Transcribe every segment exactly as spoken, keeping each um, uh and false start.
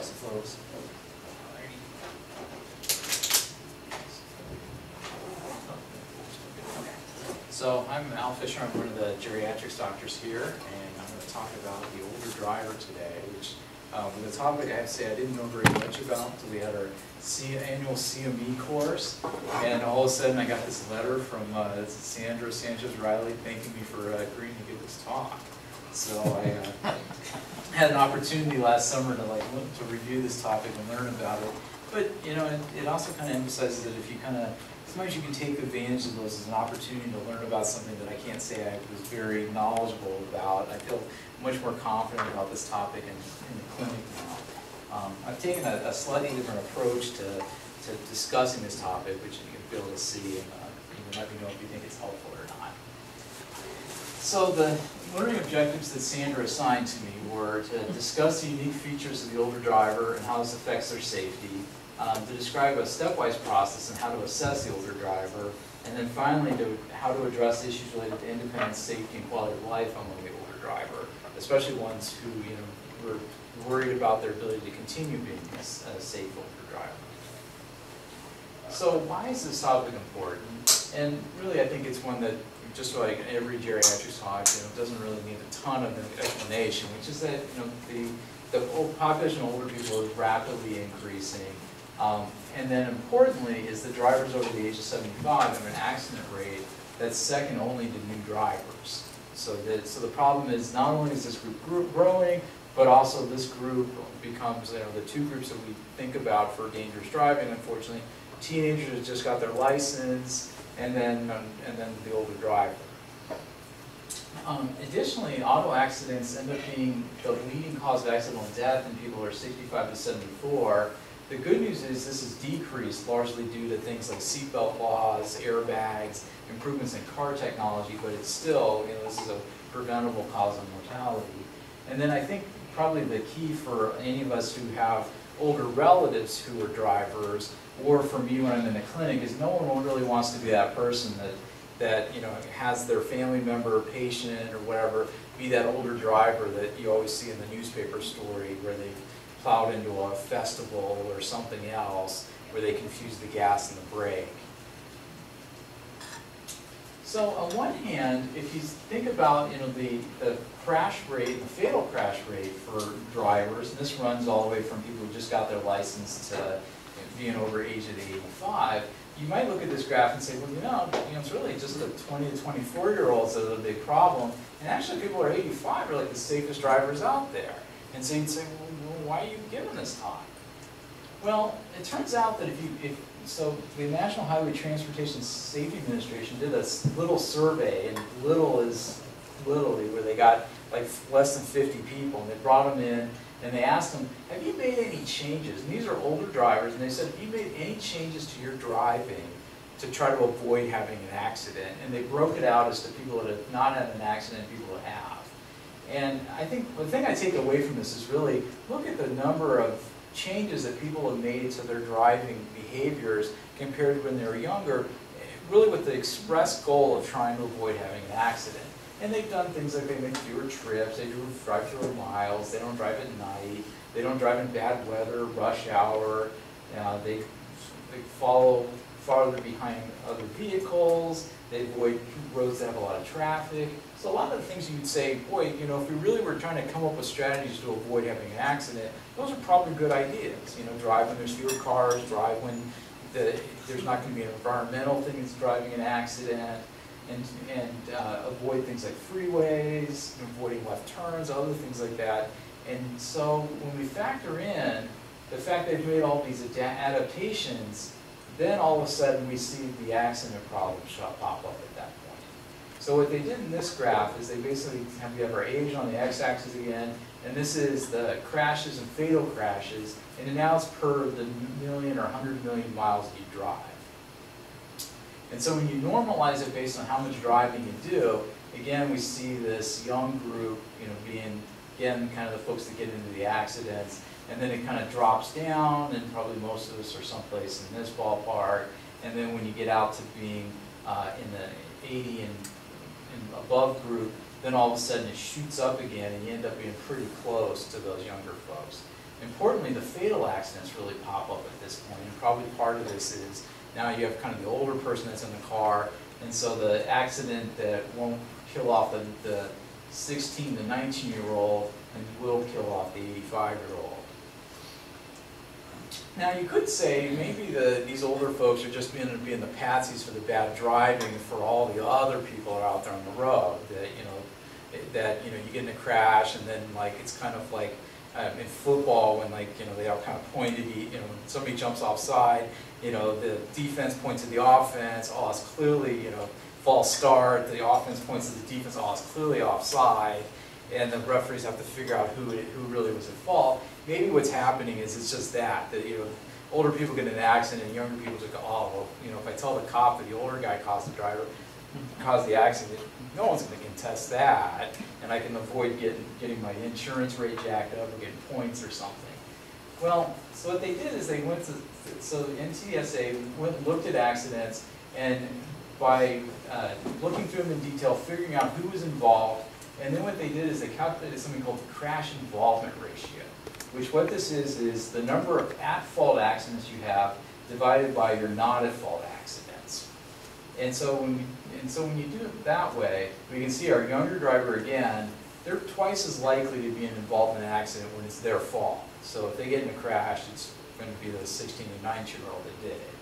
I suppose. So I'm Al Fisher, I'm one of the geriatrics doctors here, and I'm going to talk about the older driver today, which uh, was a topic I have to say I didn't know very much about until we had our C annual C M E course, and all of a sudden I got this letter from uh, Sandra Sanchez-Reilly thanking me for uh, agreeing to give this talk. So I uh, had an opportunity last summer to like look, to review this topic and learn about it, but you know, it, it also kind of emphasizes that if you kind of sometimes you can take advantage of those as an opportunity to learn about something that I can't say I was very knowledgeable about. I feel much more confident about this topic in, in the clinic now. Um, I've taken a, a slightly different approach to, to discussing this topic, which you can be able to see, and uh, you can let me know if you think it's helpful or not. So the learning objectives that Sandra assigned to me were to discuss the unique features of the older driver and how this affects their safety, Um, to describe a stepwise process and how to assess the older driver, and then finally to how to address issues related to independence, safety, and quality of life among the older driver, especially ones who you know were worried about their ability to continue being a, a safe older driver. So why is this topic important? And really, I think it's one that just like every geriatric talk, you know, doesn't really need a ton of explanation, which is that you know the the population of older people is rapidly increasing. Um, and then importantly is the drivers over the age of seventy-five have an accident rate that's second only to new drivers. So, that, so the problem is not only is this group, group growing, but also this group becomes, you know, the two groups that we think about for dangerous driving, unfortunately. Teenagers have just got their license, and then, um, and then the older driver. Um, additionally, auto accidents end up being the leading cause of accidental death in people who are sixty-five to seventy-four. The good news is this is decreased largely due to things like seatbelt laws, airbags, improvements in car technology, but it's still, you know, this is a preventable cause of mortality. And then I think probably the key for any of us who have older relatives who are drivers, or for me when I'm in the clinic, is no one really wants to be that person that, that you know, has their family member, patient, or whatever, be that older driver that you always see in the newspaper story where they plowed into a festival or something else where they confuse the gas and the brake. So on one hand, if you think about you know, the, the crash rate, the fatal crash rate for drivers, and this runs all the way from people who just got their license to being over age of eighty-five, you might look at this graph and say, well, you know, you know it's really just the twenty to twenty-four year olds that are the big problem, and actually people who are eighty-five are like the safest drivers out there. And so you'd say, well, why are you giving this talk? Well, it turns out that if you, if, so the National Highway Transportation Safety Administration did a little survey, and little is literally where they got like less than fifty people, and they brought them in, and they asked them, have you made any changes? And these are older drivers, and they said, have you made any changes to your driving to try to avoid having an accident? And they broke it out as to people that have not had an accident and people that have. And I think the thing I take away from this is really look at the number of changes that people have made to their driving behaviors compared to when they were younger, really with the express goal of trying to avoid having an accident. And they've done things like they make fewer trips, they do drive fewer miles, they don't drive at night, they don't drive in bad weather, rush hour, uh, they, they follow farther behind other vehicles, they avoid roads that have a lot of traffic. So a lot of the things you would say, boy, you know, if we really were trying to come up with strategies to avoid having an accident, those are probably good ideas. You know, drive when there's fewer cars, drive when the, there's not going to be an environmental thing that's driving an accident, and, and uh, avoid things like freeways, avoiding left turns, other things like that. And so when we factor in the fact they've made all these ad adaptations, then all of a sudden we see the accident problem pop up at that point. So what they did in this graph is they basically have, we have our age on the x-axis again, and this is the crashes and fatal crashes, and now it's per the million or one hundred million miles that you drive. And so when you normalize it based on how much driving you do, again we see this young group, you know, being again kind of the folks that get into the accidents. And then it kind of drops down, and probably most of us are someplace in this ballpark. And then when you get out to being uh, in the eighty and, and above group, then all of a sudden it shoots up again, and you end up being pretty close to those younger folks. Importantly, the fatal accidents really pop up at this point, and probably part of this is now you have kind of the older person that's in the car, and so the accident that won't kill off the, the sixteen to nineteen year old and will kill off the eighty-five year old. Now you could say maybe the, these older folks are just being, being the patsies for the bad driving for all the other people that are out there on the road, that you know, that you know, you get in a crash and then like it's kind of like Um, in football, when like you know they all kind of point at the, you know, when somebody jumps offside, you know the defense points to the offense. Oh, it's clearly you know false start. The offense points to the defense. Oh, it's clearly offside, and the referees have to figure out who it, who really was at fault. Maybe what's happening is it's just that that you know older people get in an accident, and younger people just go, oh, well, you know if I tell the cop that the older guy caused the driver caused the accident, no one's going to contest that, and I can avoid getting, getting my insurance rate jacked up or getting points or something. Well, so what they did is they went to, so the N T S A went and looked at accidents, and by uh, looking through them in detail, figuring out who was involved, and then what they did is they calculated something called the crash involvement ratio, which what this is is the number of at-fault accidents you have divided by your not-at-fault accidents. And so when we And so when you do it that way, we can see our younger driver again, they're twice as likely to be involved in an accident when it's their fault. So if they get in a crash, it's going to be the sixteen to nineteen year old that did it.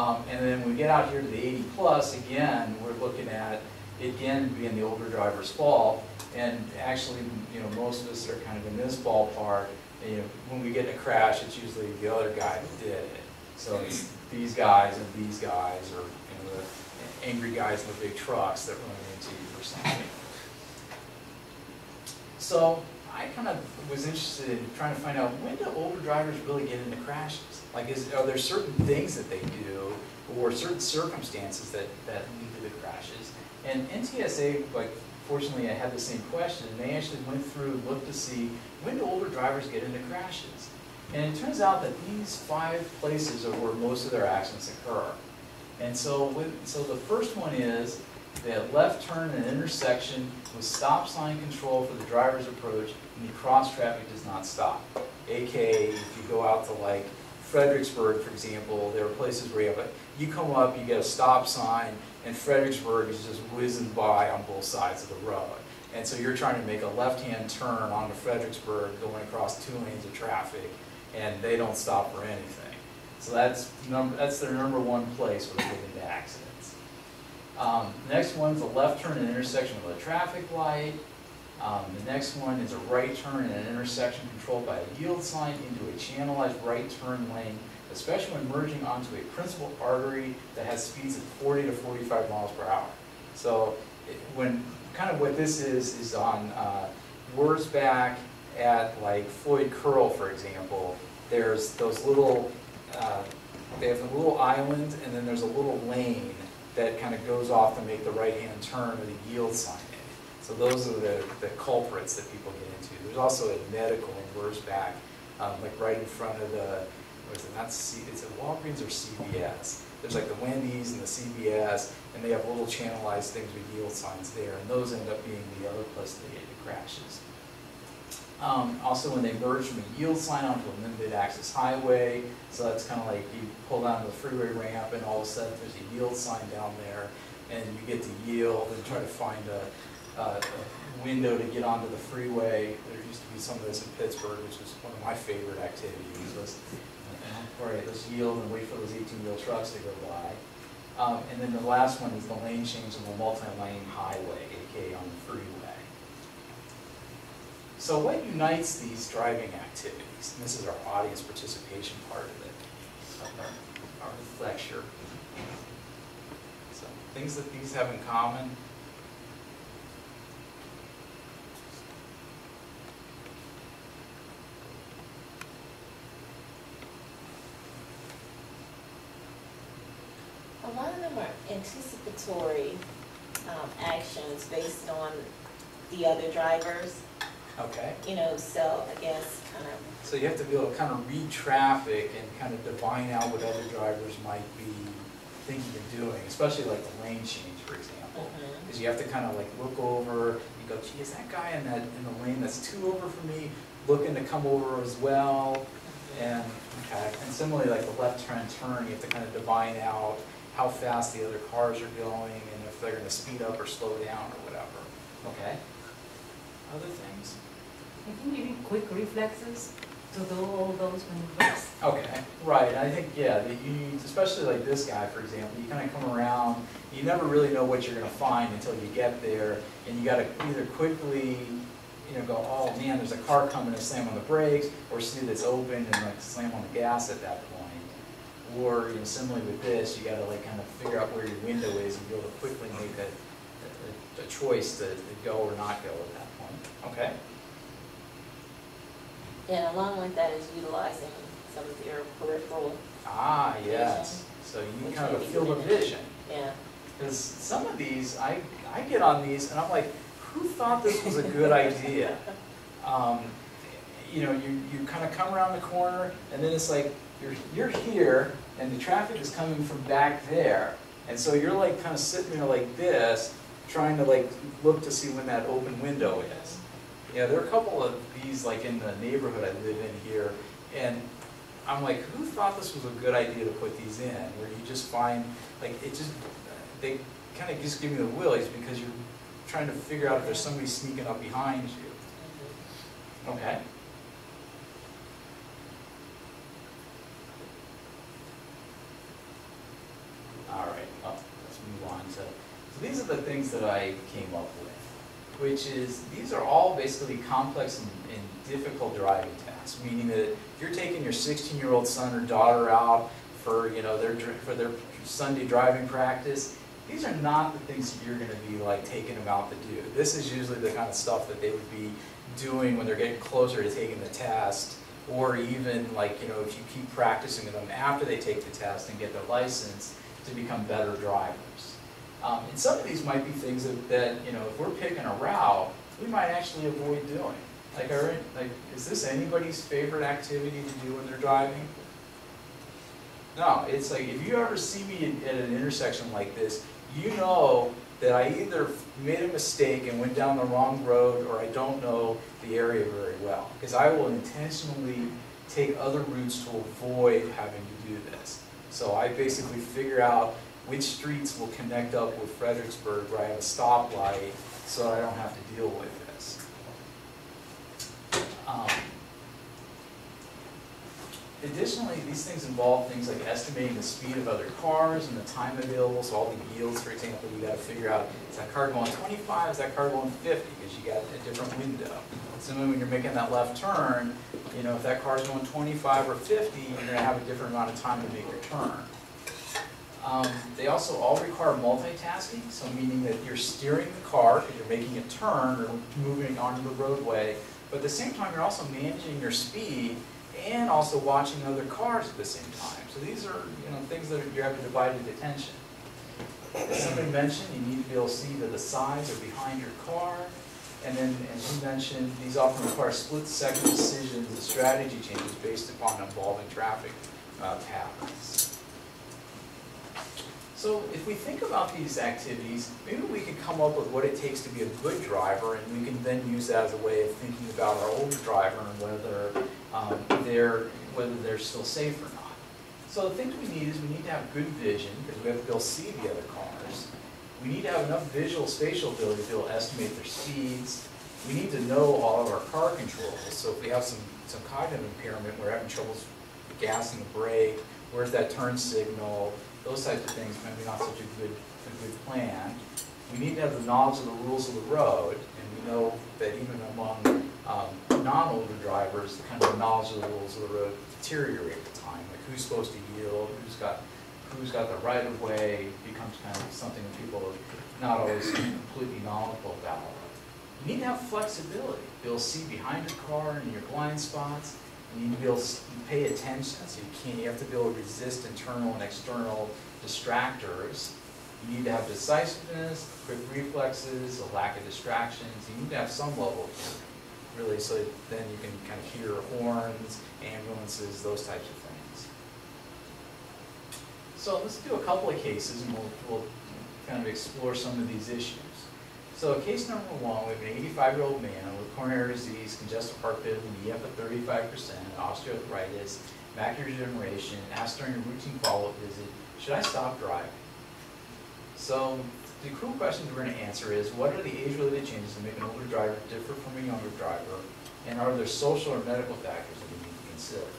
Um, and then when we get out here to the eighty plus, again, we're looking at it again being the older driver's fault. And actually, you know, most of us are kind of in this ballpark. You know, when we get in a crash, it's usually the other guy that did it. So it's these guys and these guys, or you know, the angry guys in the big trucks that run into you or something. So I kind of was interested in trying to find out, when do older drivers really get into crashes? Like, is, are there certain things that they do or certain circumstances that, that lead to the crashes? And N T S A, like, fortunately I had the same question, and they actually went through and looked to see, when do older drivers get into crashes? And it turns out that these five places are where most of their accidents occur. And so, with, so the first one is the left turn at an intersection with stop sign control for the driver's approach, and the cross traffic does not stop. A K A, if you go out to like Fredericksburg, for example, there are places where you have a, you come up, you get a stop sign, and Fredericksburg is just whizzing by on both sides of the road. And so you're trying to make a left-hand turn onto Fredericksburg, going across two lanes of traffic, and they don't stop for anything. So that's, number, that's their number one place where they get into accidents. Um, next one's a left turn at an intersection with a traffic light. Um, the next one is a right turn at an intersection controlled by a yield sign into a channelized right turn lane, especially when merging onto a principal artery that has speeds of forty to forty-five miles per hour. So it, when kind of what this is is on uh, Wurzbach at like Floyd Curl, for example. There's those little Uh, they have a little island, and then there's a little lane that kind of goes off to make the right-hand turn with a yield sign in. So those are the, the culprits that people get into. There's also a medical in Wurzbach, um, like right in front of the, what is it, not C, it's a Walgreens or C V S. There's like the Wendy's and the C V S, and they have little channelized things with yield signs there, and those end up being the other place they get into crashes. Um, also, when they merge from a yield sign onto a limited access highway, so that's kind of like you pull down to the freeway ramp, and all of a sudden there's a yield sign down there, and you get to yield and try to find a, a, a window to get onto the freeway. There used to be some of this in Pittsburgh, which was one of my favorite activities. Was, all right, let's yield and wait for those eighteen wheel trucks to go by. Um, and then the last one is the lane change on the multi-lane highway, aka on the freeway. So what unites these driving activities? And this is our audience participation part of it, of our, our lecture. So things that these have in common. A lot of them are anticipatory um, actions based on the other drivers. Okay. You know, so I guess kind of. So you have to be able to kind of read traffic and kind of divine out what other drivers might be thinking and doing, especially like the lane change, for example. Because mm-hmm. you have to kind of like look over and go, gee, is that guy in that in the lane that's two over for me? looking to come over as well. And, okay. And similarly, like the left-hand turn, you have to kind of divine out how fast the other cars are going and if they're going to speed up or slow down or whatever. Okay. Other things. I think you need quick reflexes to do all those maneuvers. Okay. Right. I think, yeah, that you, especially like this guy, for example, you kind of come around, you never really know what you're going to find until you get there, and you got to either quickly, you know, go, oh man, there's a car coming, and slam on the brakes, or see that's open and like slam on the gas at that point. Or, you know, similarly with this, you got to like kind of figure out where your window is and be able to quickly make that a, a, a choice to, to go or not go at that point. Okay. And along with that is utilizing some of your peripheral. Ah, yes. Vision, so you kind of a field of vision. Yeah. Because some of these, I I get on these and I'm like, who thought this was a good idea? Um, you know, you, you kind of come around the corner and then it's like, you're, you're here and the traffic is coming from back there. And so you're like kind of sitting there like this, trying to like look to see when that open window is. Yeah, there are a couple of these like in the neighborhood I live in here, and I'm like, who thought this was a good idea to put these in? Where you just find, like, it just, they kind of just give me the willies because you're trying to figure out if there's somebody sneaking up behind you. Okay. All right, well, let's move on to, so these are the things that I came up with, which is, these are all basically complex and, and difficult driving tasks, meaning that if you're taking your sixteen-year-old son or daughter out for, you know, their, for their Sunday driving practice, these are not the things that you're going to be like taking them out to do. This is usually the kind of stuff that they would be doing when they're getting closer to taking the test, or even like, you know, if you keep practicing with them after they take the test and get their license to become better drivers. Um, and some of these might be things that, that, you know, if we're picking a route, we might actually avoid doing. Like, are, like, is this anybody's favorite activity to do when they're driving? No, it's like, if you ever see me at an intersection like this, you know that I either made a mistake and went down the wrong road, or I don't know the area very well. Because I will intentionally take other routes to avoid having to do this. So I basically figure out which streets will connect up with Fredericksburg where I have a stoplight so I don't have to deal with this. Um, additionally, these things involve things like estimating the speed of other cars and the time available, so all the yields, for example, you got to figure out, is that car going twenty-five, is that car going fifty, because you got a different window. Similarly, when you're making that left turn, you know, if that car's going twenty-five or fifty, you're going to have a different amount of time to make your turn. Um, they also all require multitasking, so meaning that you're steering the car because you're making a turn or moving onto the roadway, but at the same time you're also managing your speed and also watching other cars at the same time. So these are, you know, things that you have a divided attention. As somebody mentioned, you need to be able to see to the sides or behind your car, and then, as you mentioned, these often require split-second decisions and strategy changes based upon evolving traffic uh, patterns. So if we think about these activities, maybe we can come up with what it takes to be a good driver, and we can then use that as a way of thinking about our older driver and whether, um, they're, whether they're still safe or not. So the things we need is we need to have good vision, because we have to be able to see the other cars. We need to have enough visual spatial ability to be able to estimate their speeds. We need to know all of our car controls. So if we have some, some cognitive impairment, we're having troubles gassing the brake, where's that turn signal? Those types of things might be not such a good, a good plan. We need to have the knowledge of the rules of the road, and we know that even among um, non-older drivers, the kind of knowledge of the rules of the road deteriorate with time. Like who's supposed to yield, who's got, who's got the right of way, becomes kind of something that people are not always completely knowledgeable about. You need to have flexibility. Be able to see behind your car and your blind spots. You need to be able to pay attention, so you can't, you have to be able to resist internal and external distractors. You need to have decisiveness, quick reflexes, a lack of distractions. You need to have some level of hearing, really, so then you can kind of hear horns, ambulances, those types of things. So let's do a couple of cases and we'll, we'll kind of explore some of these issues. So case number one, we have an eighty-five-year-old man with coronary disease, congestive heart failure, knee up at thirty-five percent, osteoarthritis, macular degeneration, asked during a routine follow-up visit, should I stop driving? So the cruel questions we're going to answer is, what are the age-related changes that make an older driver differ from a younger driver, and are there social or medical factors that we need to consider?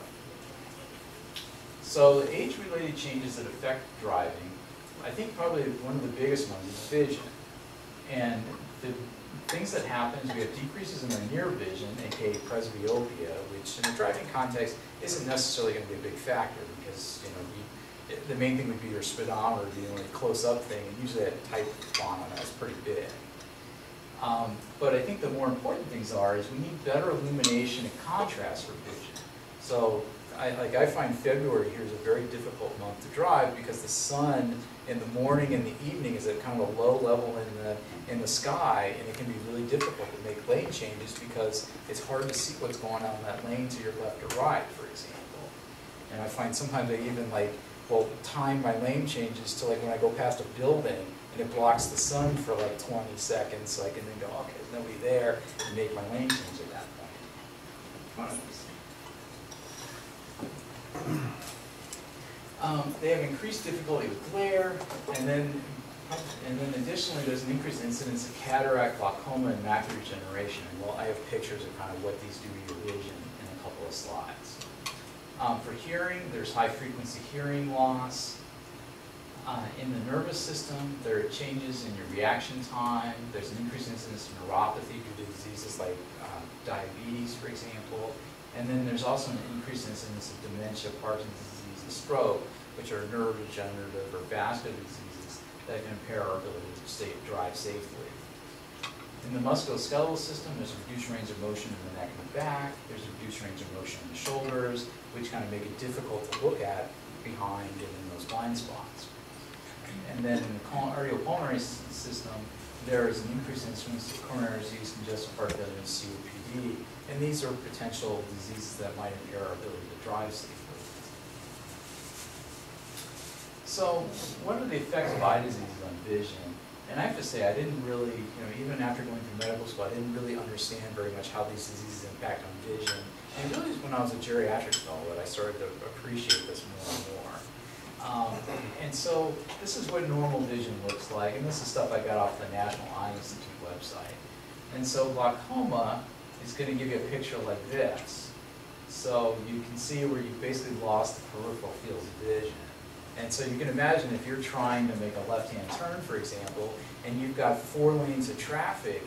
So the age-related changes that affect driving, I think probably one of the biggest ones is vision. And the things that happen is we have decreases in the near vision, aka presbyopia, which in the driving context isn't necessarily going to be a big factor because you know we, the main thing would be your speedometer being like a close-up thing, and usually that type font on that is pretty big. Um, but I think the more important things are is we need better illumination and contrast for vision. So I, like I find February here is a very difficult month to drive because the sun in the morning and the evening is at kind of a low level in the in the sky, and it can be really difficult to make lane changes because it's hard to see what's going on in that lane to your left or right, for example. And I find sometimes I even like well time my lane changes to like when I go past a building and it blocks the sun for like twenty seconds, so I can then go, okay, there's nobody there, and make my lane change at that point. Um, they have increased difficulty with glare, and then, and then additionally, there's an increased incidence of cataract, glaucoma, and macular degeneration. And well, I have pictures of kind of what these do to your vision in a couple of slides. Um, for hearing, there's high-frequency hearing loss. Uh, in the nervous system, there are changes in your reaction time. There's an increased incidence of neuropathy due to diseases like uh, diabetes, for example. And then there's also an increased incidence of dementia, Parkinson's disease, and stroke, which are neurodegenerative or vascular diseases that can impair our ability to stay, drive safely. In the musculoskeletal system, there's a reduced range of motion in the neck and the back. There's a reduced range of motion in the shoulders, which kind of make it difficult to look at behind and in those blind spots. And then in the cardiopulmonary system, there is an increased incidence of coronary disease, congestive heart failure, and C O P D. And these are potential diseases that might impair our ability to drive safely. So what are the effects of eye disease on vision? And I have to say, I didn't really, you know, even after going through medical school, I didn't really understand very much how these diseases impact on vision. And it really was when I was a geriatric fellow that I started to appreciate this more and more. Um, and so this is what normal vision looks like, and this is stuff I got off the National Eye Institute website. And so glaucoma is going to give you a picture like this. So you can see where you've basically lost the peripheral fields of vision. And so you can imagine if you're trying to make a left-hand turn, for example, and you've got four lanes of traffic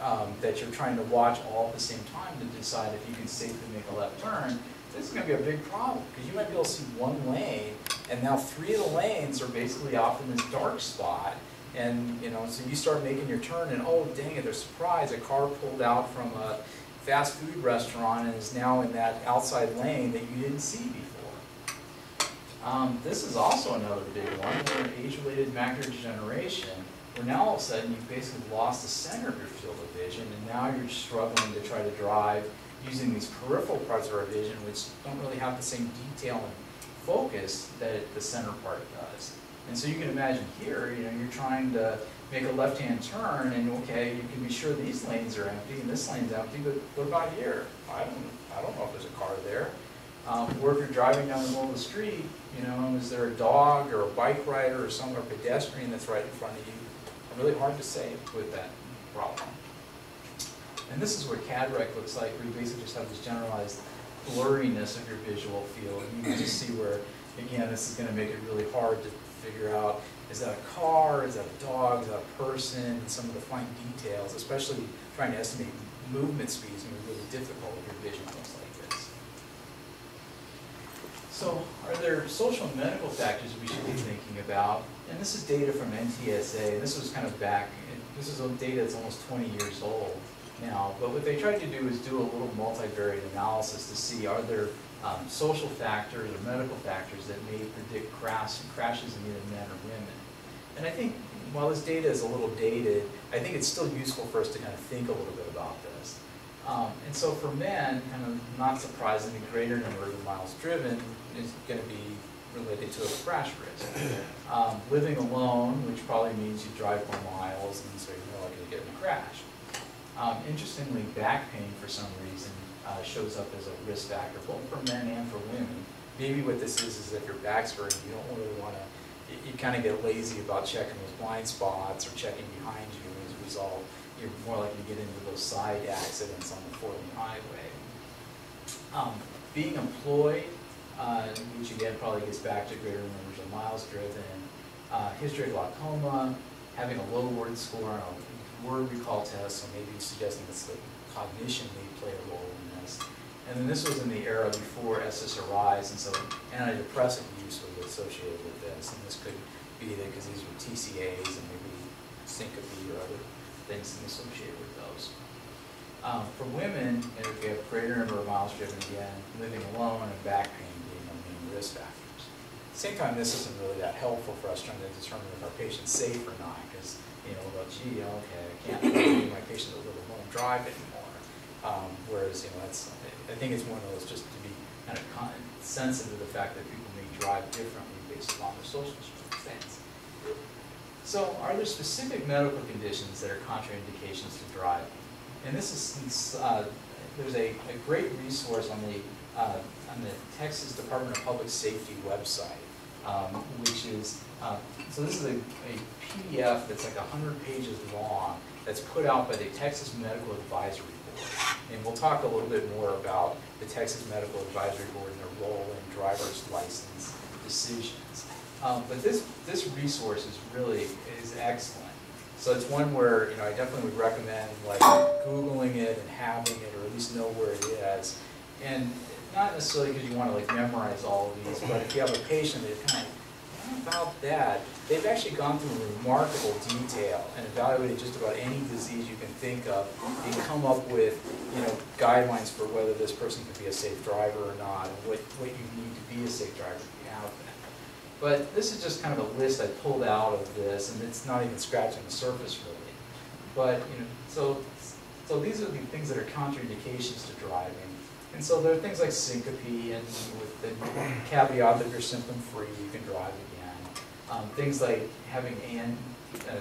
um, that you're trying to watch all at the same time to decide if you can safely make a left turn, this is going to be a big problem because you might be able to see one lane, and now three of the lanes are basically off in this dark spot. And you know, so you start making your turn, and oh dang it, they're surprised. A car pulled out from a fast food restaurant and is now in that outside lane that you didn't see before. Um, this is also another big one, age-related macular degeneration, where now all of a sudden you've basically lost the center of your field of vision, and now you're struggling to try to drive using these peripheral parts of our vision, which don't really have the same detail and focus that the center part does. And so you can imagine here, you know, you're trying to make a left-hand turn, and okay, you can be sure these lanes are empty and this lane's empty, but what about here? I don't, I don't know if there's a car there. Um, or if you're driving down the middle of the street, you know, is there a dog or a bike rider or some or pedestrian that's right in front of you? Really hard to say with that problem. And this is what cataract looks like, where you basically just have this generalized blurriness of your visual field, and you can just see where, again, this is going to make it really hard to figure out, is that a car, is that a dog, is that a person, and some of the fine details, especially trying to estimate movement speeds, can be really difficult if your vision looks like this. So are there social and medical factors we should be thinking about? And this is data from N T S A, and this was kind of back, this is data that's almost twenty years old now, but what they tried to do is do a little multivariate analysis to see are there Um, social factors or medical factors that may predict crash, crashes in either men or women. And I think while this data is a little dated, I think it's still useful for us to kind of think a little bit about this. Um, and so for men, kind of not surprisingly, greater number of miles driven is going to be related to a crash risk. Um, living alone, which probably means you drive more miles, and so you're more likely to get in a crash. Um, interestingly, back pain, for some reason, uh, shows up as a risk factor, both for men and for women. Maybe what this is is if your back's hurting, you don't really want to, you, you kind of get lazy about checking those blind spots or checking behind you. As a result, you're more likely to get into those side accidents on the four lane highway. Um, being employed, uh, which again probably gets back to greater numbers of miles driven, uh, history of glaucoma, having a low word score on a word recall test, so maybe suggesting that the cognition may play a role in this. And then this was in the era before S S R Is, and so antidepressant use was associated with this. And this could be that because these were T C As and maybe syncope or other things associated with those. Um, for women, if you have a greater number of miles driven, again, living alone and back pain being the main risk factors. At the same time, this isn't really that helpful for us trying to determine if our patient's safe or not, because, you know, well, gee, okay, I can't leave my patient to live alone drive anymore. Um, whereas, you know, that's, I think it's one of those just to be kind of con sensitive to the fact that people may drive differently based upon their social circumstances. So, are there specific medical conditions that are contraindications to driving? And this is, uh, there's a, a great resource on the, uh, on the Texas Department of Public Safety website, um, which is, uh, so this is a, a P D F that's like one hundred pages long that's put out by the Texas Medical Advisory Board. And we'll talk a little bit more about the Texas Medical Advisory Board and their role in driver's license decisions. Um, but this, this resource is really, is excellent. So it's one where, you know, I definitely would recommend like Googling it and having it, or at least know where it is. And not necessarily because you want to like memorize all of these, but if you have a patient that kind of, what about that? They've actually gone through remarkable detail and evaluated just about any disease you can think of and come up with, you know, guidelines for whether this person could be a safe driver or not, and what, what you need to be a safe driver if you have that. But this is just kind of a list I pulled out of this, and it's not even scratching the surface really. But, you know, so, so these are the things that are contraindications to driving. And so there are things like syncope, and with the caveat that you're symptom free, you can drive again. Um, things like having an, uh,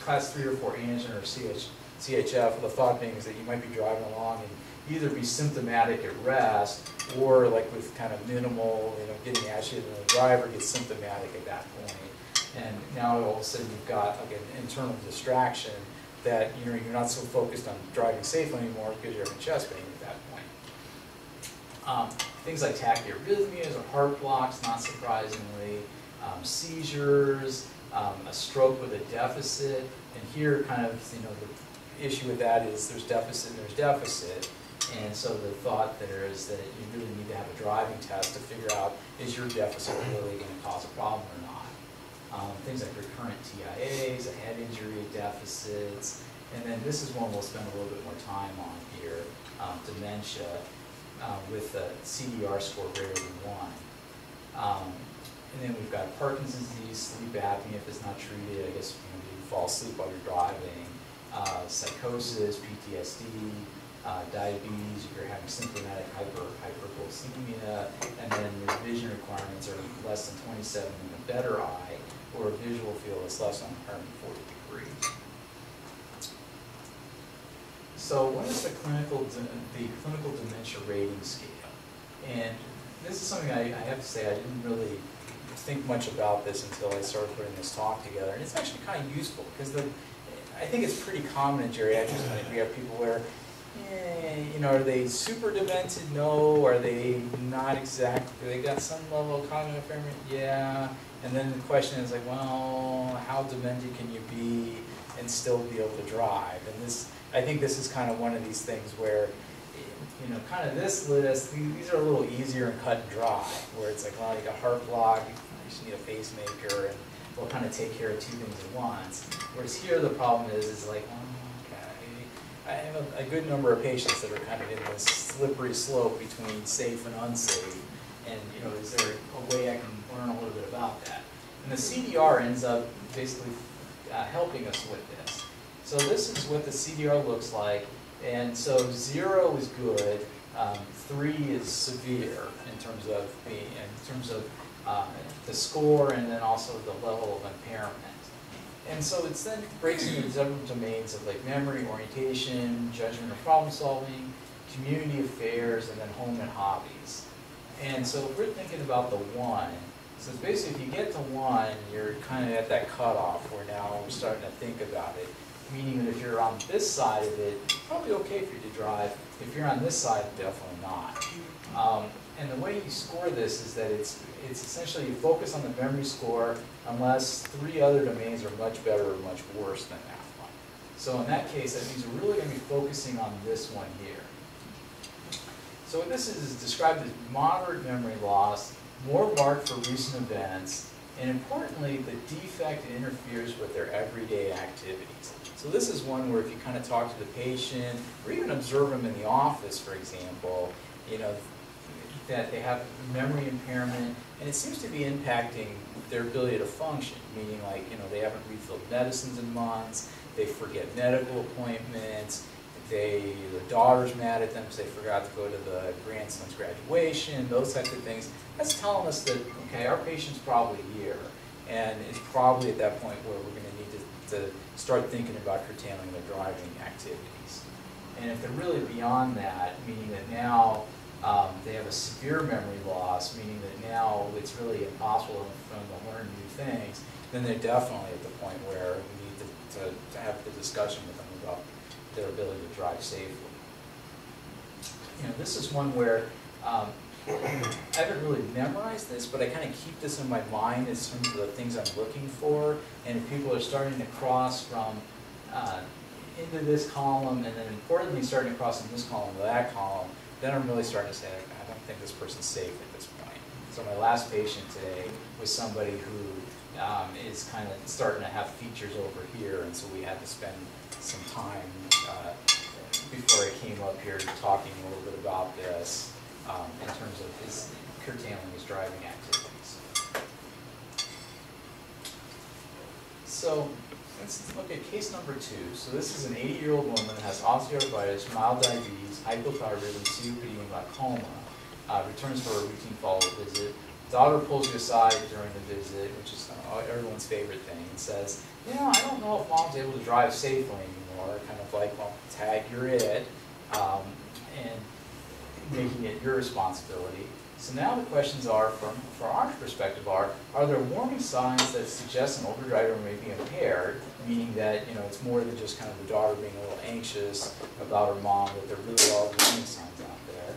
class three or four angina or C H F, the thought being is that you might be driving along and either be symptomatic at rest, or like with kind of minimal, you know, getting agitated, and the driver gets symptomatic at that point, and now all of a sudden you've got like an internal distraction that, you know, you're not so focused on driving safely anymore because you're having chest pain at that point. Um, things like tachyarrhythmias or heart blocks, not surprisingly, um, seizures, um, a stroke with a deficit, and here kind of, you know, the issue with that is there's deficit and there's deficit. And so the thought there is that you really need to have a driving test to figure out, is your deficit really going to cause a problem or not? Um, things like recurrent T I As, a head injury, deficits, and then this is one we'll spend a little bit more time on here, um, dementia uh, with a C D R score greater than one. Um, and then we've got Parkinson's disease, sleep apnea if it's not treated, I guess you, know, you fall asleep while you're driving, uh, psychosis, P T S D, Uh, diabetes, if you're having symptomatic hyper, hyperglycemia, and then your vision requirements are less than twenty-seven in a better eye, or a visual field that's less than one hundred forty degrees. So what is the clinical, the clinical dementia rating scale? And this is something I, I have to say I didn't really think much about this until I started putting this talk together, and it's actually kind of useful, because the, I think it's pretty common in geriatrics when we have people where, you know, are they super demented? No. Are they not exactly? They got some level of cognitive impairment? Yeah. And then the question is like, well, how demented can you be and still be able to drive? And this, I think this is kind of one of these things where, you know, kind of this list, these are a little easier and cut and dry, where it's like, well, you got heart block, you just need a pacemaker, and we'll kind of take care of two things at once. Whereas here the problem is, is like, well, I have a, a good number of patients that are kind of in this slippery slope between safe and unsafe, and, you know, is there a way I can learn a little bit about that? And the C D R ends up basically uh, helping us with this. So this is what the C D R looks like, and so zero is good, um, three is severe in terms of the, in terms of uh, the score, and then also the level of impairment. And so it's then breaks into the several domains of like memory, orientation, judgment of problem solving, community affairs, and then home and hobbies. And so if we're thinking about the one, so it's basically if you get to one, you're kind of at that cutoff where now we're starting to think about it. Meaning that if you're on this side of it, probably okay for you to drive. If you're on this side, definitely not. Um, and the way you score this is that it's it's essentially you focus on the memory score unless three other domains are much better or much worse than that one. So in that case, that means we're really going to be focusing on this one here. So what this is, is described as moderate memory loss, more marked for recent events, and importantly, the defect interferes with their everyday activities. So this is one where if you kind of talk to the patient, or even observe them in the office, for example, you know, that they have memory impairment, and it seems to be impacting their ability to function, meaning like, you know, they haven't refilled medicines in months, they forget medical appointments, they, the daughter's mad at them because they forgot to go to the grandson's graduation, those types of things. That's telling us that, okay, our patient's probably here, and it's probably at that point where we're going to need to, to start thinking about curtailing their driving activities. And if they're really beyond that, meaning that now um, they have a severe memory loss, meaning that now it's really impossible for them to learn new things, then they're definitely at the point where we need to, to, to have the discussion with them about their ability to drive safely. You know, this is one where um, I haven't really memorized this, but I kind of keep this in my mind as some of the things I'm looking for. And if people are starting to cross from uh, into this column, and then importantly starting to cross from this column to that column, then I'm really starting to say, I don't think this person's safe at this point. So my last patient today was somebody who um, is kind of starting to have features over here, and so we had to spend some time uh, before I came up here talking a little bit about this um, in terms of his curtailing his driving activities. So let's look at case number two. So this is an eighty-year-old woman that has osteoarthritis, mild diabetes, hypothyroidism, C O P D, and glaucoma. Uh, returns for a routine follow-up visit. Daughter pulls you aside during the visit, which is everyone's favorite thing, and says, you know, I don't know if mom's able to drive safely anymore, kind of like, well, tag, you're it, um, and making it your responsibility. So now the questions are, from, from our perspective, are, are there warning signs that suggest an older driver may be impaired, meaning that, you know, it's more than just kind of the daughter being a little anxious about her mom, that there really are warning signs out there.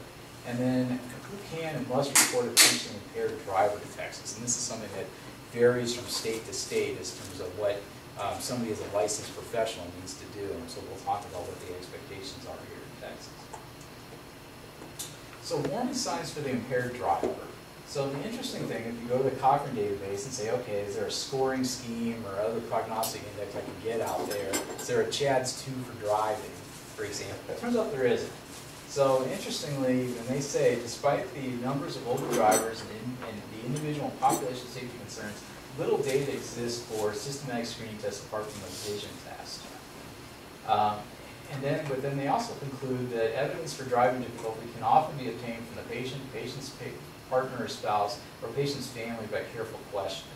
And then who can and must report a potentially impaired driver to Texas? And this is something that varies from state to state in terms of what um, somebody as a licensed professional needs to do. And so we'll talk about what the expectations are here in Texas. So warning signs for the impaired driver. So the interesting thing, if you go to the Cochrane database and say, okay, is there a scoring scheme or other prognostic index I can get out there? Is there a C H A D S two for driving, for example? It turns out there isn't. So interestingly, when they say, despite the numbers of older drivers and, in, and the individual and population safety concerns, little data exists for systematic screening tests apart from the vision test. Um, and then, but then they also conclude that evidence for driving difficulty can often be obtained from the patient, patient's partner or spouse, or patient's family by careful questioning.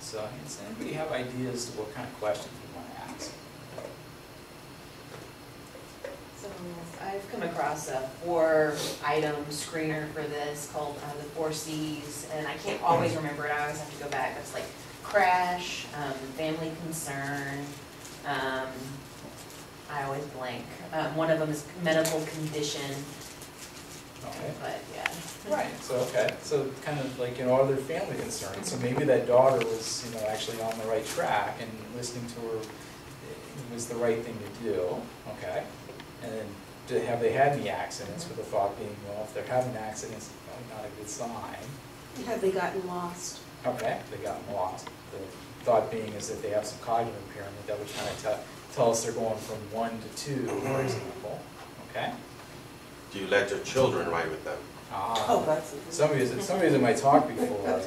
So does anybody have ideas to what kind of questions you want to ask? I've come across a four-item screener for this called uh, the four C's, and I can't always remember it. I always have to go back. It's like crash, um, family concern. Um, I always blank. Um, one of them is medical condition. Okay. But yeah. Right. So okay. So kind of like, you know, are there family concerns? So maybe that daughter was, you know, actually on the right track, and listening to her was the right thing to do. Okay. And then, do, have they had any accidents? With the thought being, well, if they're having accidents, it's probably not a good sign. Have they gotten lost? Okay, have they gotten lost? The thought being is that they have some cognitive impairment that would kind of tell us they're going from one to two, for example. Okay. Do you let your children ride with them? Ah, oh, that's somebody was somebody's in my talk before.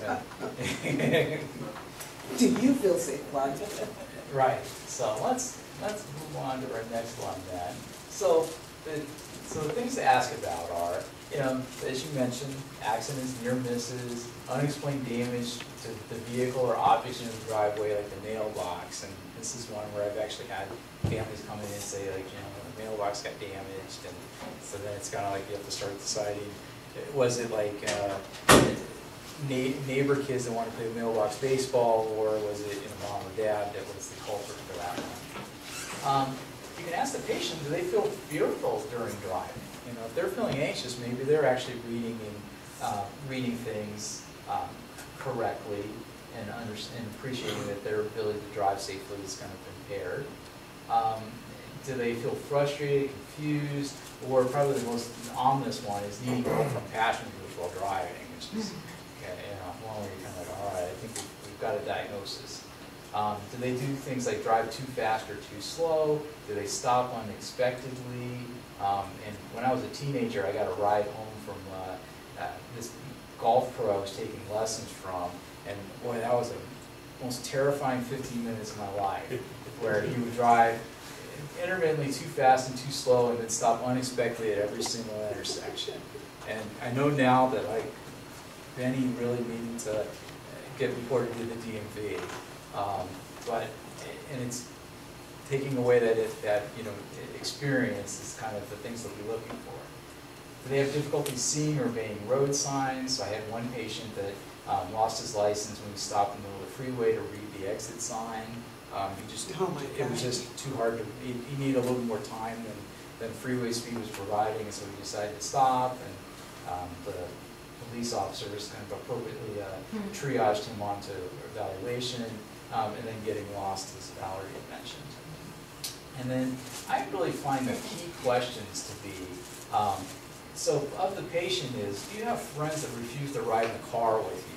Do you feel safe, Claudia? Right. So let's. Let's move on to our next one then. So the, so the things to ask about are, you know, as you mentioned, accidents, near misses, unexplained damage to the vehicle or objects in the driveway, like the mailbox. And this is one where I've actually had families come in and say, like, you know, the mailbox got damaged, and so then it's kind of like you have to start deciding, was it like uh, na neighbor kids that want to play mailbox baseball, or was it, you know, mom or dad that was the culprit for that one? Um, you can ask the patient, do they feel fearful during driving? You know, if they're feeling anxious, maybe they're actually reading and uh, reading things um, correctly and, under and appreciating that their ability to drive safely is kind of impaired. Um, do they feel frustrated, confused, or probably the most ominous one is needing compassion while driving, which is okay, you know, one where you're kind of like, all right, I think we've, we've got a diagnosis. Um, do they do things like drive too fast or too slow? Do they stop unexpectedly? Um, and when I was a teenager, I got a ride home from uh, uh, this golf pro I was taking lessons from, and boy, that was a most terrifying fifteen minutes of my life, where he would drive intermittently too fast and too slow, and then stop unexpectedly at every single intersection. And I know now that, like, Benny really needed to get reported to the D M V, um, but and it's. taking away that it, that you know experience is kind of the things that we're looking for. Do they have difficulty seeing or obeying road signs? So I had one patient that um, lost his license when we stopped in the middle of the freeway to read the exit sign. Um, he just oh my it God. was just too hard to. He, he needed a little more time than than freeway speed was providing, and so he decided to stop. And um, the police officers kind of appropriately uh, hmm. triaged him onto evaluation, um, and then getting lost, as Valerie had mentioned. And then I really find the key questions to be, um, so of the patient is, do you have friends that refuse to ride in the car with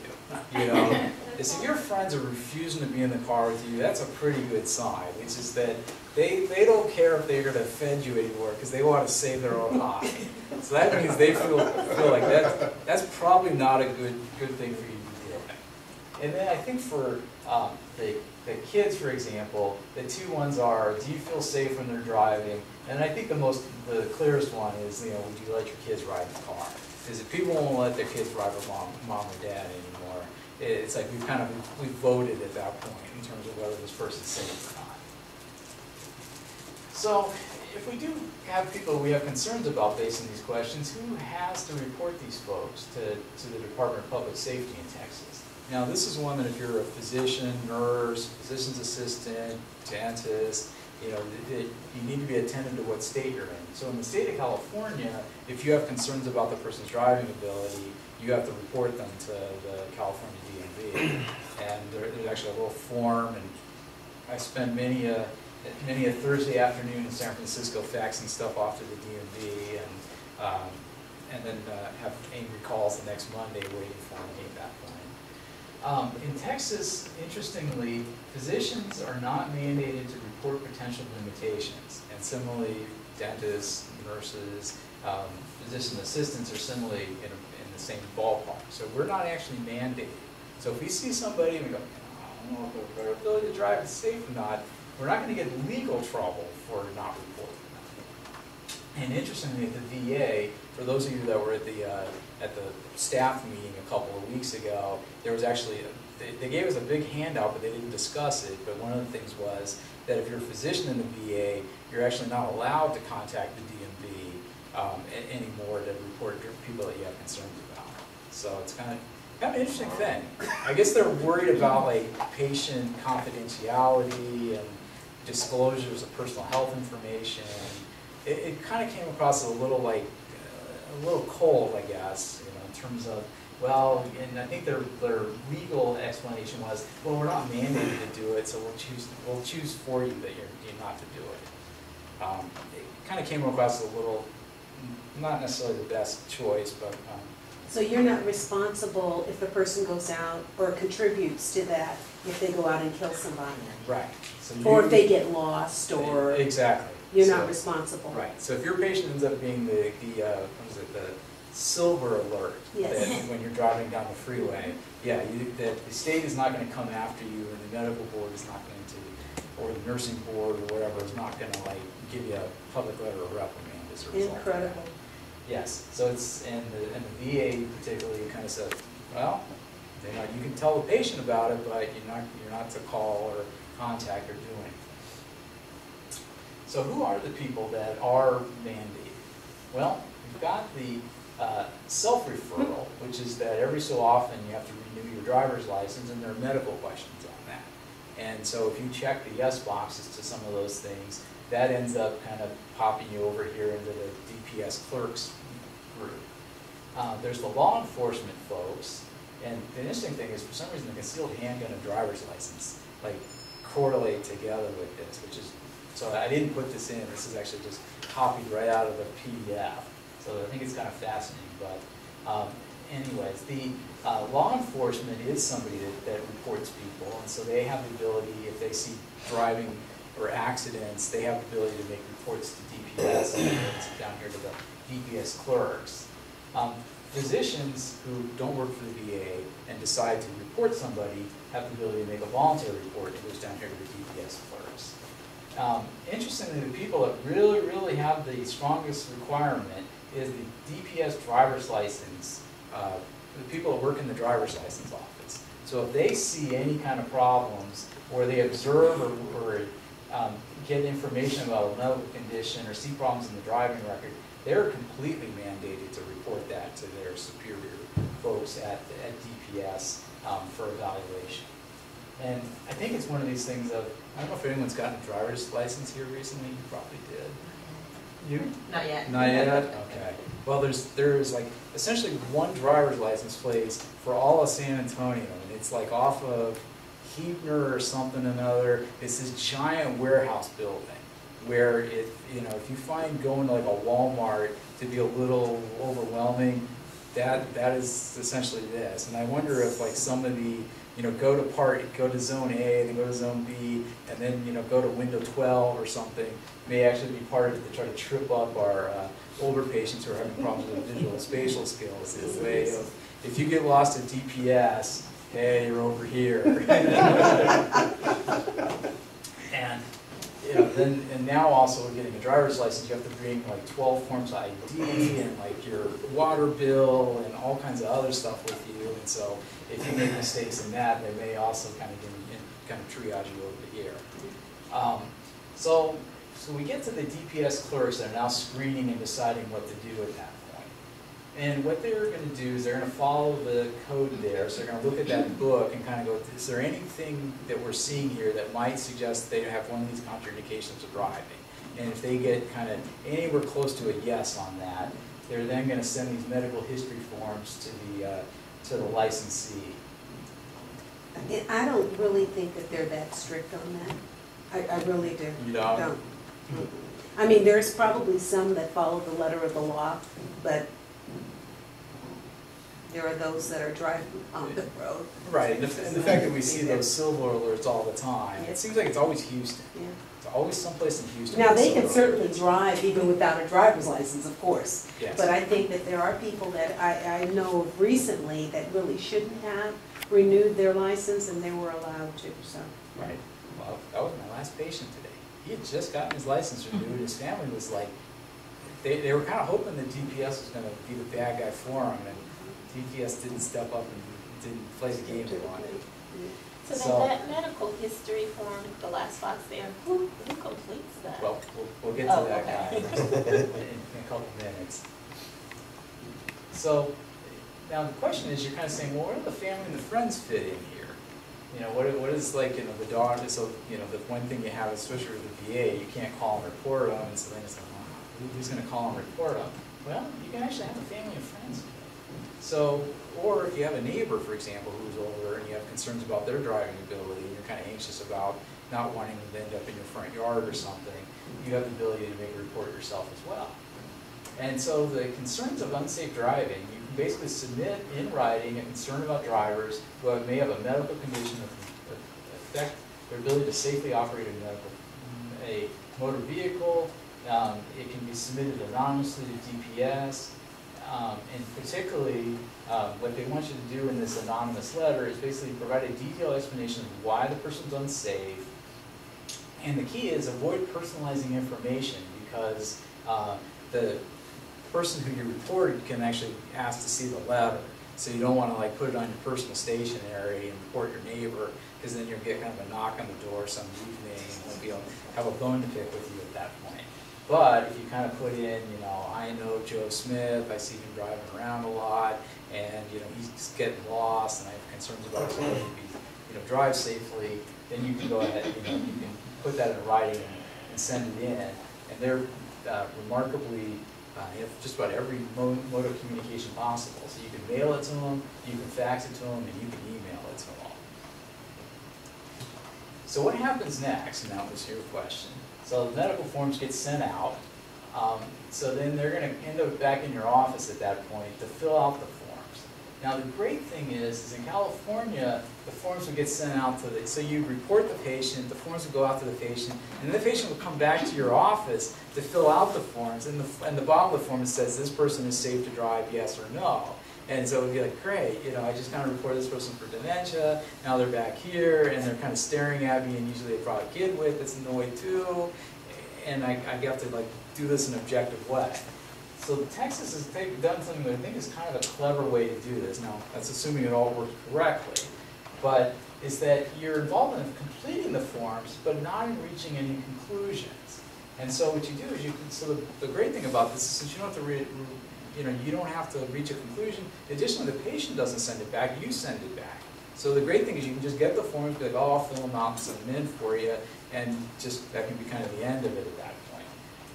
you? You know, if your friends are refusing to be in the car with you, that's a pretty good sign. It's just that they, they don't care if they're going to offend you anymore because they want to save their own life. So that means they feel, feel like that's, that's probably not a good, good thing for you to deal with. And then I think for um, the The kids, for example, the two ones are: do you feel safe when they're driving? And I think the most, the clearest one is, you know, would you let your kids ride in the car? Because if people won't let their kids ride with mom, mom or dad anymore, it's like we've kind of we voted at that point in terms of whether this person's safe or not. So, if we do have people we have concerns about based on these questions, who has to report these folks to to the Department of Public Safety in Texas? Now, this is one that if you're a physician, nurse, physician's assistant, dentist, you know, it, it, you need to be attentive to what state you're in. So in the state of California, if you have concerns about the person's driving ability, you have to report them to the California D M V. And there, there's actually a little form, and I spend many a, many a Thursday afternoon in San Francisco faxing stuff off to the D M V, and, um, and then uh, have angry calls the next Monday waiting for them to get back home. Um, in Texas, interestingly, physicians are not mandated to report potential limitations, and similarly, dentists, nurses, um, physician assistants are similarly in, a, in the same ballpark. So we're not actually mandated. So if we see somebody and we go, I don't know if their ability to drive is safe or not, we're not going to get legal trouble for not reporting that. And interestingly, at the V A, for those of you that were at the uh, at the staff meeting a couple of weeks ago, there was actually, a, they, they gave us a big handout, but they didn't discuss it. But one of the things was that if you're a physician in the V A, you're actually not allowed to contact the D M V um, anymore to report people that you have concerns about. So it's kind of, kind of an interesting thing. I guess they're worried about like patient confidentiality and disclosures of personal health information. It, it kind of came across as a little like, a little cold, I guess, you know, in terms of, well, and I think their their legal explanation was, well, we're not mandated to do it, so we'll choose we'll choose for you that you're, you're not to do it. Um, it kind of came across as a little, not necessarily the best choice, but. Um, so you're not responsible if the person goes out or contributes to that if they go out and kill somebody, right? So you, or if they get lost, or exactly. You're so, not responsible. Right. So if your patient ends up being the, the uh, what is it, the silver alert, yes. That when you're driving down the freeway, yeah, you, that the state is not going to come after you, or the medical board is not going to, or the nursing board or whatever is not going to like give you a public letter or reprimand as a result. Incredible. Of that. Yes. So it's, and the, and the V A particularly kind of said, well, you know, you can tell the patient about it, but you're not, you're not to call or contact or do anything. So who are the people that are mandated? Well, we've got the uh, self-referral, which is that every so often you have to renew your driver's license, and there are medical questions on that. And so if you check the yes boxes to some of those things, that ends up kind of popping you over here into the D P S clerks group. Uh, there's the law enforcement folks, and the interesting thing is, for some reason, the concealed handgun and driver's license like correlate together with this, which is, so I didn't put this in. This is actually just copied right out of the P D F. So I think it's kind of fascinating. But um, anyways, the uh, law enforcement is somebody that, that reports people, and so they have the ability, if they see driving or accidents, they have the ability to make reports to D P S, and down here to the D P S clerks. Um, physicians who don't work for the V A and decide to report somebody have the ability to make a voluntary report, which goes down here to the D P S clerks. Um, interestingly, the people that really, really have the strongest requirement is the D P S driver's license, uh, the people that work in the driver's license office. So if they see any kind of problems, or they observe or, or Um, get information about a medical condition or see problems in the driving record, they're completely mandated to report that to their superior folks at, at D P S um, for evaluation. And I think it's one of these things of, I don't know if anyone's gotten a driver's license here recently. You probably did. You? Not yet. Not yet? Okay. Well, there's, there's like essentially one driver's license plate for all of San Antonio, and it's like off of Hebner or something or another. It's this giant warehouse building where, it, you know, if you find going to like a Walmart to be a little overwhelming, that that is essentially this. And I wonder if like some of the, you know, go to part, go to zone A, then go to zone B, and then, you know, go to window twelve or something may actually be part of it to try to trip up our uh, older patients who are having problems with visual and spatial skills. Is way of, if you get lost at D P S, hey, you're over here. And you know, then and now also with getting a driver's license, you have to bring like twelve forms of I D and like your water bill and all kinds of other stuff with you. And so if you make mistakes in that, they may also kind of get, kind of triage you over here. Um, so so we get to the D P S clerks that are now screening and deciding what to do with that. And what they're going to do is they're going to follow the code there. So they're going to look at that book and kind of go, is there anything that we're seeing here that might suggest they have one of these contraindications of driving? And if they get kind of anywhere close to a yes on that, they're then going to send these medical history forms to the, uh, to the licensee. I don't really think that they're that strict on that. I, I really do. You don't? don't. I mean, there's probably some that follow the letter of the law, but there are those that are driving on the road. Right, and the, and the fact that we see those silver alerts all the time, it seems like it's always Houston. Yeah. It's always someplace in Houston. Now, they can certainly drive even without a driver's license, of course. Yes. But I think that there are people that I, I know of recently that really shouldn't have renewed their license, and they were allowed to. So. Right. Well, that was my last patient today. He had just gotten his license renewed. His family was like, they, they were kind of hoping that D P S was going to be the bad guy for him. And D P S didn't step up and didn't play the game they wanted. So, so that, that medical history form, the last box there, who, who completes that? Well, we'll, we'll get to oh, that okay. guy in, in a couple minutes. So now the question is, you're kind of saying, well, where do the family and the friends fit in here? You know, what what is like, you know, the dog, so, you know, the one thing you have is especially with the V A, you can't call and report on, and so then it's like, well, who's going to call and report on? Well, you can actually have the family and friends. So, or if you have a neighbor, for example, who's older and you have concerns about their driving ability and you're kind of anxious about not wanting them to end up in your front yard or something, you have the ability to make a report yourself as well. And so the concerns of unsafe driving, you can basically submit in writing a concern about drivers who may have a medical condition that affect their ability to safely operate a, medical, a motor vehicle. Um, it can be submitted anonymously to D P S. Um, and particularly, uh, what they want you to do in this anonymous letter is basically provide a detailed explanation of why the person's unsafe. And the key is avoid personalizing information, because uh, the person who you reported can actually ask to see the letter. So you don't want to like put it on your personal stationery and report your neighbor, because then you'll get kind of a knock on the door some evening and won't be able to have a bone to pick with you at that point. But if you kind of put in, you know, I know Joe Smith, I see him driving around a lot, and, you know, he's getting lost, and I have concerns about his ability to, you know, drive safely, then you can go ahead, you know, you can put that in writing and send it in. And they're uh, remarkably, uh, you know, just about every mode, mode of communication possible. So you can mail it to them, you can fax it to them, and you can email it to them all. So what happens next? And that was your question. So the medical forms get sent out. Um, so then they're going to end up back in your office at that point to fill out the forms. Now the great thing is, is in California, the forms would get sent out to the, so you report the patient, the forms would go out to the patient, and then the patient would come back to your office to fill out the forms, and the, and the bottom of the form says, this person is safe to drive, yes or no. And so it would be like, great, you know, I just kind of reported this person for dementia, now they're back here, and they're kind of staring at me, and usually they brought a kid with that's annoyed too, and I, I have to like do this in an objective way. So Texas has take, done something that I think is kind of a clever way to do this. Now, that's assuming it all worked correctly, but is that you're involved in completing the forms, but not in reaching any conclusions. And so what you do is you can, so the, the great thing about this is since you don't have to read it, you know, you don't have to reach a conclusion. Additionally, the patient doesn't send it back, you send it back. So the great thing is you can just get the forms, be like, oh, I'll fill them out and send them in for you, and just that can be kind of the end of it at that point.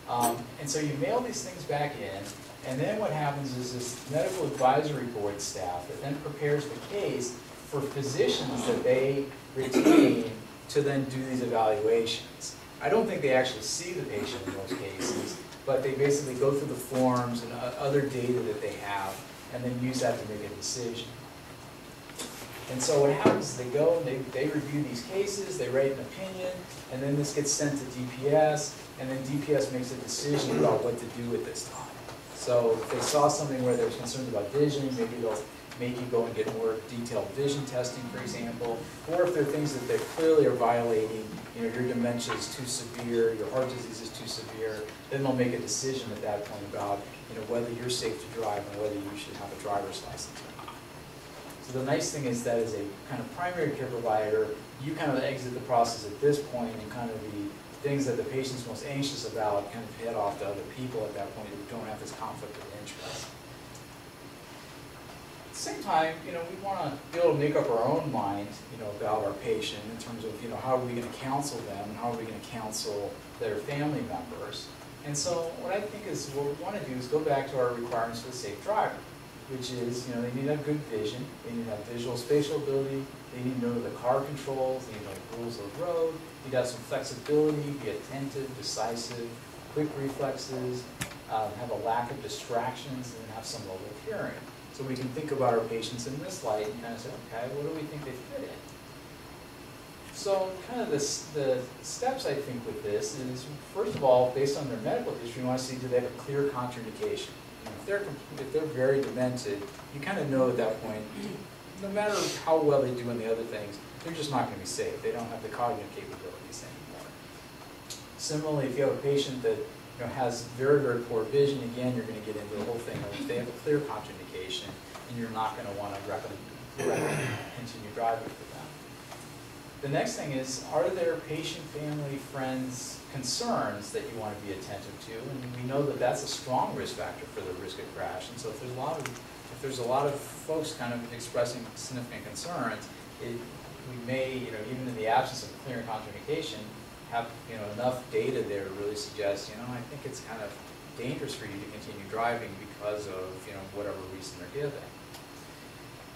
Um, and so you mail these things back in, and then what happens is this medical advisory board staff that then prepares the case for physicians that they retain to then do these evaluations. I don't think they actually see the patient in most cases, but they basically go through the forms and other data that they have and then use that to make a decision. And so what happens is they go and they, they review these cases, they write an opinion, and then this gets sent to D P S, and then D P S makes a decision about what to do with this time. So if they saw something where they were concerned about vision, maybe they'll make you go and get more detailed vision testing, for example, or if there are things that they clearly are violating, you know, your dementia is too severe, your heart disease is too severe, then they'll make a decision at that point about, you know, whether you're safe to drive and whether you should have a driver's license or not. So the nice thing is that as a kind of primary care provider, you kind of exit the process at this point, and kind of the things that the patient's most anxious about kind of head off to other people at that point who don't have this conflict of interest. At the same time, you know, we want to be able to make up our own mind, you know, about our patient in terms of, you know, how are we going to counsel them and how are we going to counsel their family members. And so what I think is what we want to do is go back to our requirements for the safe driver, which is, you know, they need to have good vision, they need to have visual spatial ability, they need to know the car controls, they need to know the rules of the road, you need to have some flexibility, be attentive, decisive, quick reflexes, um, have a lack of distractions, and have some level of hearing. So we can think about our patients in this light and kind of say, okay, what do we think they fit in? So kind of this, the steps I think with this is, first of all, based on their medical history, you want to see, do they have a clear contraindication? You know, if, they're, if they're very demented, you kind of know at that point, no matter how well they do in the other things, they're just not going to be safe. They don't have the cognitive capabilities anymore. Similarly, if you have a patient that you know, has very, very poor vision, again, you're going to get into the whole thing of they have a clear contraindication, and you're not going to want to recommend, recommend continue driving for them. The next thing is, are there patient, family, friends, concerns that you want to be attentive to? And we know that that's a strong risk factor for the risk of crash. And so if there's a lot of, if there's a lot of folks kind of expressing significant concerns, it, we may, you know, even in the absence of clear contraindication, have you know, enough data there to really suggest, you know, I think it's kind of dangerous for you to continue driving because of, you know, whatever reason they're giving.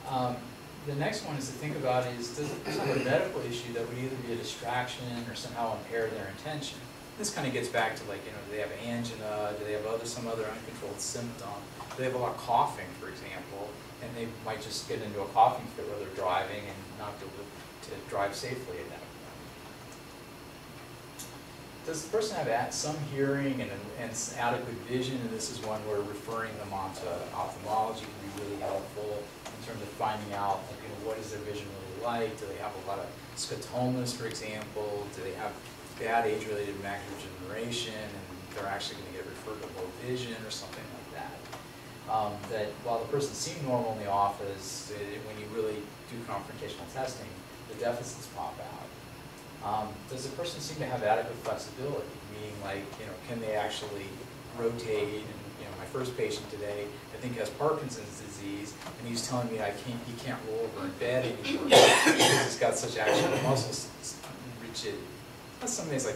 Um, the next one is to think about is, does it have a medical issue that would either be a distraction or somehow impair their intention? This kind of gets back to, like, you know, do they have angina? Do they have other, some other uncontrolled symptom? Do they have a lot of coughing, for example? And they might just get into a coughing fit while they're driving and not be able to, to drive safely at that. Does the person have some hearing and, and adequate vision? And this is one where referring them on to ophthalmology can be really helpful in terms of finding out, like, you know, what is their vision really like? Do they have a lot of scotomas, for example? Do they have bad age-related macular degeneration and they're actually going to get referred to low vision or something like that? um, that while the person seemed normal in the office, it, when you really do confrontational testing, the deficits pop out. Um, does the person seem to have adequate flexibility? Meaning, like, you know, can they actually rotate? And, you know, my first patient today, I think, has Parkinson's disease, and he's telling me I can't, he can't roll over in bed anymore because he's got such action muscles rigid. That's something that's like,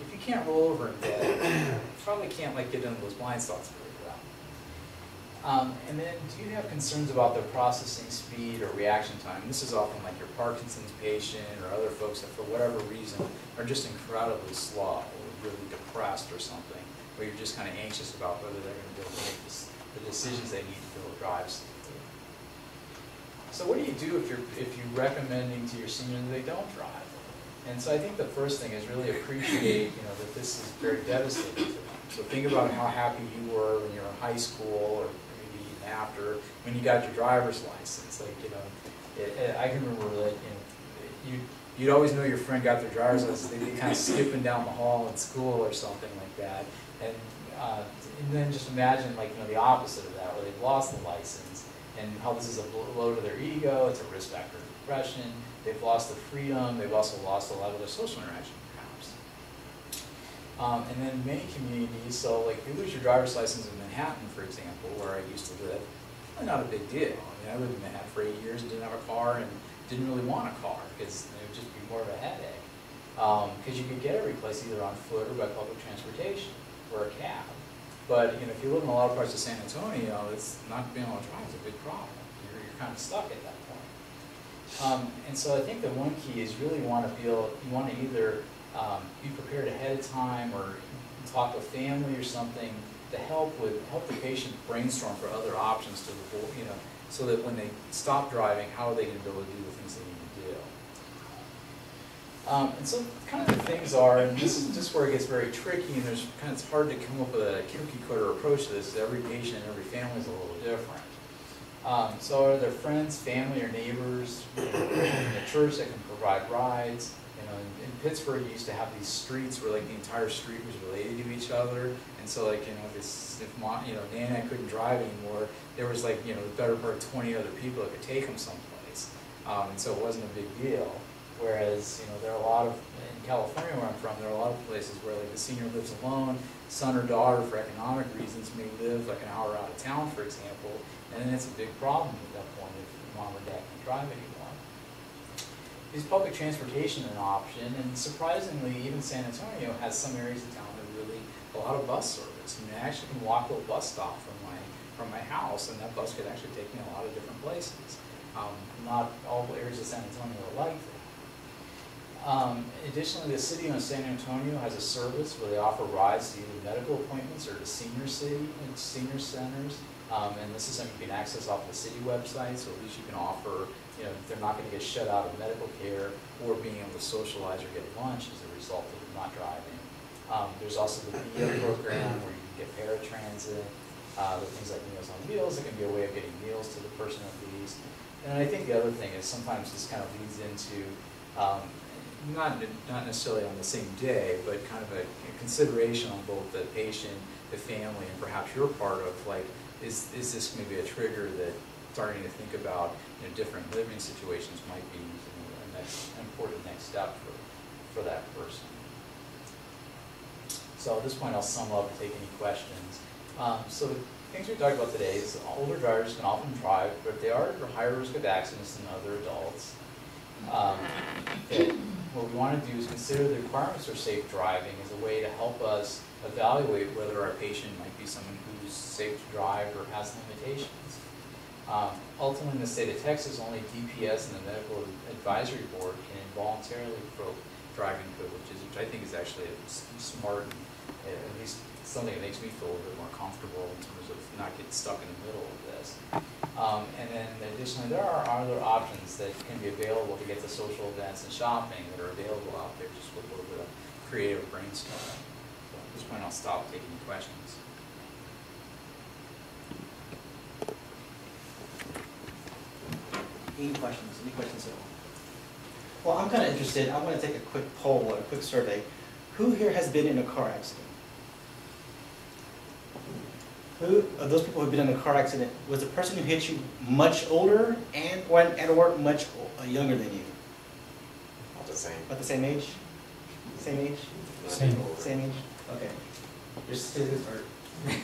if you can't roll over in bed, you probably can't like get into those blind spots very well. Um, and then, do you have concerns about their processing speed or reaction time? This is often like your Parkinson's patient or other folks that, for whatever reason, are just incredibly slow or really depressed or something, where you're just kind of anxious about whether they're going to be able to make this, the decisions they need to be able to drive safely. So, what do you do if you're if you're recommending to your senior that they don't drive? And so I think the first thing is really appreciate, you know, that this is very devastating to them. So think about how happy you were when you were in high school, or maybe even after, when you got your driver's license. Like, you know, it, it, I can remember that, you know, you, you'd always know your friend got their driver's license. They'd be kind of skipping down the hall in school or something like that. And, uh, and then just imagine, like, you know, the opposite of that, where they've lost the license, and how this is a blow to their ego, it's a risk factor of depression. They've lost the freedom. They've also lost a lot of their social interaction, perhaps. Um, and then many communities, so like you lose your driver's license in Manhattan, for example, where I used to live, probably not a big deal. I mean, I lived in Manhattan for eight years and didn't have a car and didn't really want a car because it would just be more of a headache. Because um, you could get every place either on foot or by public transportation or a cab. But, you know, if you live in a lot of parts of San Antonio, it's not being able to drive is a big problem. You're, you're kind of stuck at that. Um, and so I think the one key is really want to be able, you want to either um, be prepared ahead of time or talk with family or something to help with help the patient brainstorm for other options to the board, you know, so that when they stop driving, how are they going to be able to do the things they need to do? Um, and so kind of the things are, and this is just where it gets very tricky, and there's kind of it's hard to come up with a cookie cutter approach to this. Every patient, every family is a little different. Um, so are there friends, family, or neighbors in the church that can provide rides? You know, in, in Pittsburgh, you used to have these streets where like the entire street was related to each other, and so like you know, this, if mom, you know, Nana couldn't drive anymore, there was like you know, the better part of twenty other people that could take them someplace, um, and so it wasn't a big deal. Whereas you know, there are a lot of in California where I'm from, there are a lot of places where like the senior lives alone, son or daughter for economic reasons may live like an hour out of town, for example. And then it's a big problem at that point if mom or dad can't drive anymore. Is public transportation an option? And surprisingly, even San Antonio has some areas of town that really a lot of bus service. I mean, I actually can walk to a bus stop from my from my house, and that bus could actually take me a lot of different places. Um, not all areas of San Antonio are like that. Um, additionally, the city of San Antonio has a service where they offer rides to either medical appointments or to senior city and senior centers. Um, and this is something you can access off the city website, so at least you can offer, you know, they're not going to get shut out of medical care or being able to socialize or get lunch as a result of not driving. Um, there's also the V I A program where you can get paratransit, uh, with things like Meals on Wheels. It can be a way of getting meals to the person at least. And I think the other thing is sometimes this kind of leads into, um, not, not necessarily on the same day, but kind of a, a consideration on both the patient, the family, and perhaps you're part of, like, Is, is this maybe a trigger that starting to think about you know, different living situations might be you know, a next, an important next step for, for that person? So at this point, I'll sum up and take any questions. Um, so the things we talked about today is older drivers can often drive, but they are at higher risk of accidents than other adults. Um, that what we want to do is consider the requirements for safe driving as a way to help us evaluate whether our patient might be someone who's safe to drive or has limitations. Um, ultimately, in the state of Texas, only D P S and the Medical Advisory Board can involuntarily probe driving privileges, which I think is actually a smart, and at least something that makes me feel a little bit more comfortable in terms of not getting stuck in the middle of this. Um, and then additionally, there are other options that can be available to get to social events and shopping that are available out there just with a little bit of creative brainstorming. At this point, I'll stop taking questions. Any questions? Any questions at all? Well, I'm kind of interested. I want to take a quick poll or a quick survey. Who here has been in a car accident? Who of those people who have been in a car accident, was the person who hit you much older and or, and or much younger than you? About the same. About the same age? Same age? Same. Same age? Okay. Your statistics are no, I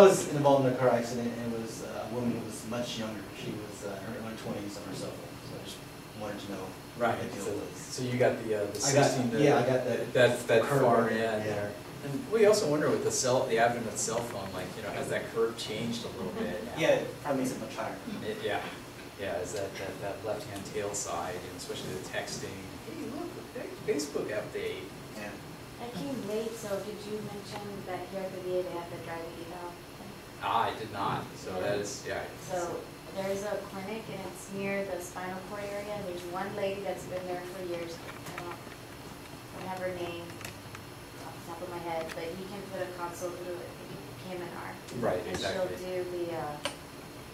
was involved in a car accident, and it was a woman who was much younger. She was uh, in her twenties on herself. So I just wanted to know. Right. So, so you got the, uh, the system. Got, yeah, the, I got the, that, that far in yeah. there. And we also wonder with the cell, the advent of cell phone, like, you know, has that curve changed a little bit? Now? Yeah, it probably makes it much higher. It, yeah, yeah, is that, that, that left-hand tail side, and especially the texting. Hey, look, Facebook update. Yeah. I came late, so did you mention that here at the V A they have the driving eval? Ah, I did not. So yeah. that is, yeah. So there's a clinic, and it's near the spinal cord area. There's one lady that's been there for years. I don't, I don't have her name. Top of my head, but you can put a console through it if you K M N R. Right, and exactly. And she'll do the, uh,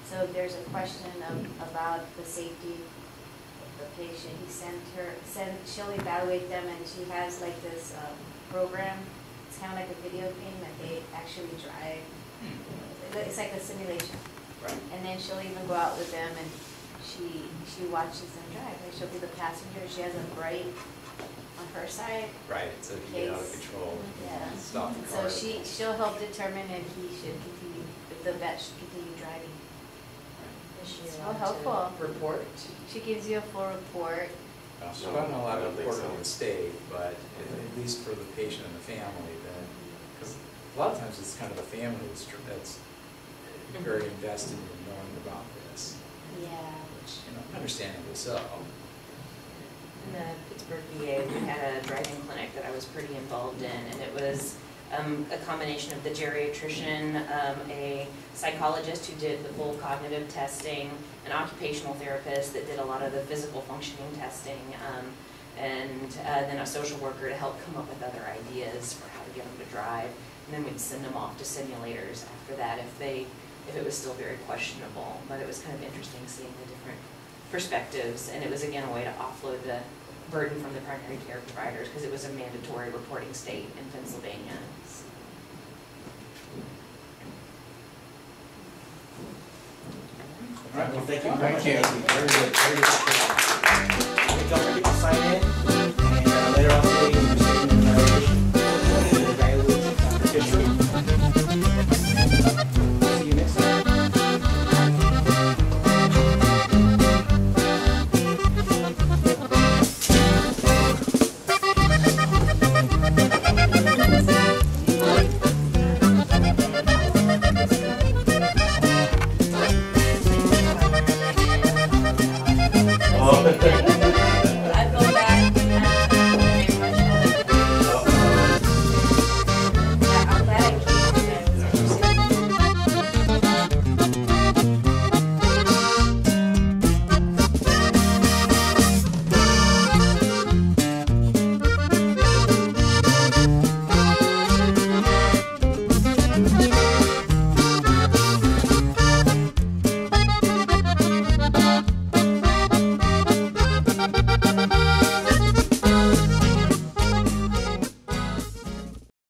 so there's a question of, about the safety of the patient. He sent her, sent, she'll evaluate them, and she has like this um, program. It's kind of like a video thing that they actually drive. It's like a simulation. Right. And then she'll even go out with them, and she, she watches them drive. Like she'll be the passenger. She has a bright on her side. Right, so he get out of control. Yeah. Stop the car. So she, she'll help determine if he should continue, if the vet should continue driving. Right. Is she so helpful. Report? She gives you a full report. Well, she doesn't allow to report on the state, but at least for the patient and the family, then, because a lot of times it's kind of the family that's, that's very invested in knowing about this. Yeah. Which, you know, understandably so. In the Pittsburgh V A, we had a driving clinic that I was pretty involved in, and it was um, a combination of the geriatrician, um, a psychologist who did the full cognitive testing, an occupational therapist that did a lot of the physical functioning testing, um, and uh, then a social worker to help come up with other ideas for how to get them to drive. And then we'd send them off to simulators after that if they, if it was still very questionable. But it was kind of interesting seeing the different perspectives, and it was again a way to offload the burden from the primary care providers because it was a mandatory reporting state in Pennsylvania. So. All right, well, thank you. Thank you. Very good. Very good. Don't forget to sign in.